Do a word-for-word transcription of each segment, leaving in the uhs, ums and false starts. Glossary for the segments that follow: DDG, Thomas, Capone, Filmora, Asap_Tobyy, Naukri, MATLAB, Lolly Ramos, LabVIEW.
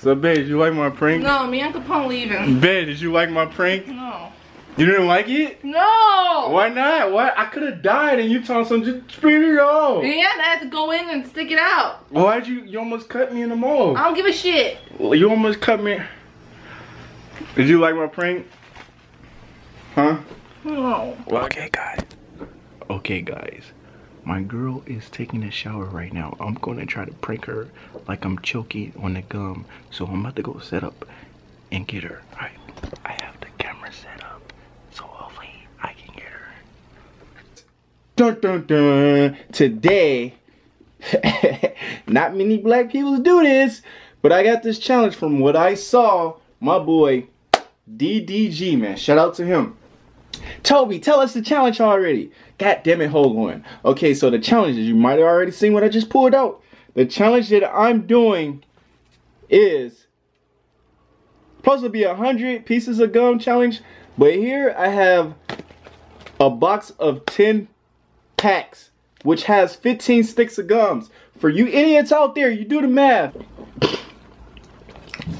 So, babe, did you like my prank? No, me and Capone leaving. Babe, did you like my prank? No. You didn't like it? No. Why not? Why? I could have died and you told some just spin it off. Yeah, I had to go in and stick it out. Why'd you? You almost cut me in the mall. I don't give a shit. You almost cut me. Did you like my prank? Huh? No. Well, okay, guys. Okay, guys. My girl is taking a shower right now. I'm gonna try to prank her like I'm choking on the gum. So I'm about to go set up and get her. All right. I have the camera set up, so hopefully I can get her. Dun dun dun. Today, not many black people do this, but I got this challenge from what I saw. My boy, D D G, man. Shout out to him. Toby, tell us the challenge already. God damn it, hold on. Okay, so the challenges, you might have already seen what I just pulled out. The challenge that I'm doing is supposed to be a hundred pieces of gum challenge, but here I have a box of ten packs, which has fifteen sticks of gums. For you idiots out there, you do the math.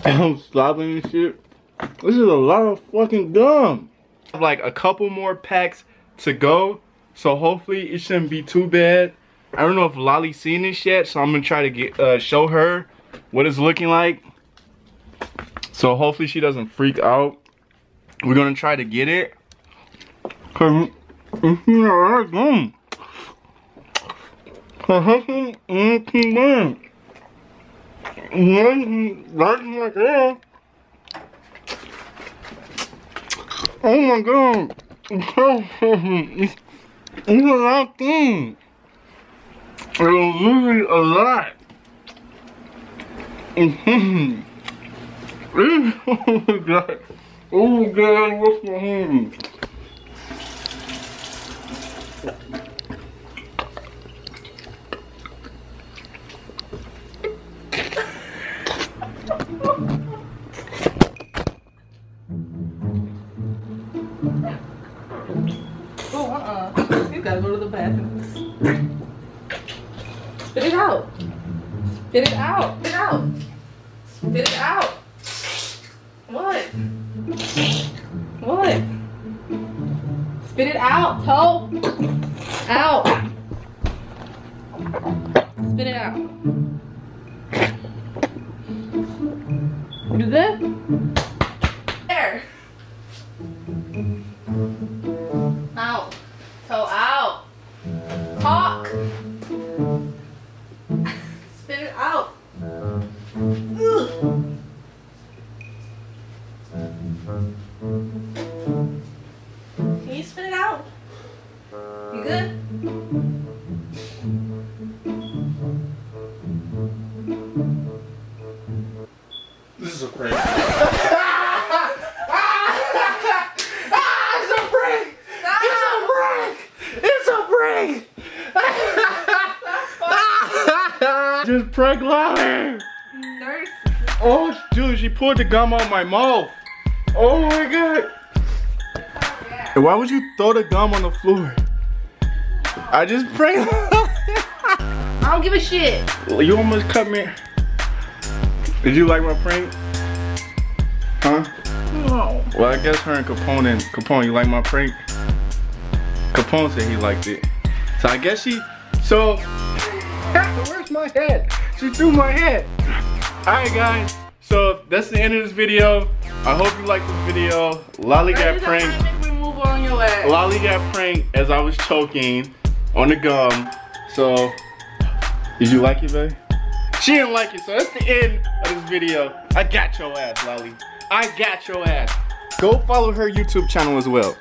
I'm slobbing and shit. This is a lot of fucking gum. Like a couple more packs to go, so hopefully it shouldn't be too bad. I don't know if Lolly's seen this yet, so I'm gonna try to get uh, show her what it's looking like. So hopefully she doesn't freak out. We're gonna try to get it. Cause oh my god, it's a lot of things. It was literally a lot. Oh my god, oh my god, what's my hand? Spit it out. Spit it out. Spit it out. Spit it out. What? What? Spit it out, toe. Out. Spit it out. Do that. There. Out. Toe out. Cock. Spit it out. Ugh. Can you spit it out? You good? This is a prank. Ah! Ah! Ah! It's a prank! Ah! It's a prank! It's a prank! Just prank Lolly! Nurse. Oh, dude, she pulled the gum out of my mouth. Oh my god. Oh, why would you throw the gum on the floor? I just pranked Lolly. I don't give a shit. You almost cut me. Did you like my prank? Huh? No. Well, I guess her and Capone and Capone, you like my prank? Capone said he liked it. So I guess she, so. Where's my head? She threw my head. Alright guys, so that's the end of this video. I hope you liked this video. Lolly got pranked. Lolly got pranked as I was choking on the gum. So, did you like it, babe? She didn't like it, so that's the end of this video. I got your ass, Lolly. I got your ass. Go follow her YouTube channel as well.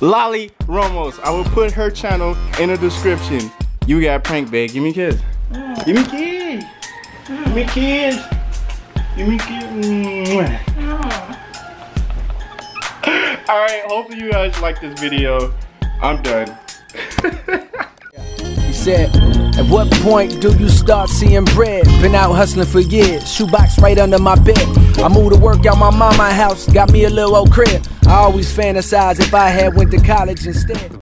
Lolly Ramos. I will put her channel in the description. You got pranked, babe. Give me a kiss. Mm. Give me a kiss. Mm. Give me a kiss. Give me a kiss. Mm. Alright, hopefully you guys like this video. I'm done. He said, at what point do you start seeing bread? Been out hustling for years. Shoebox right under my bed. I moved to work out my mama's house. Got me a little old crib. I always fantasize if I had went to college instead.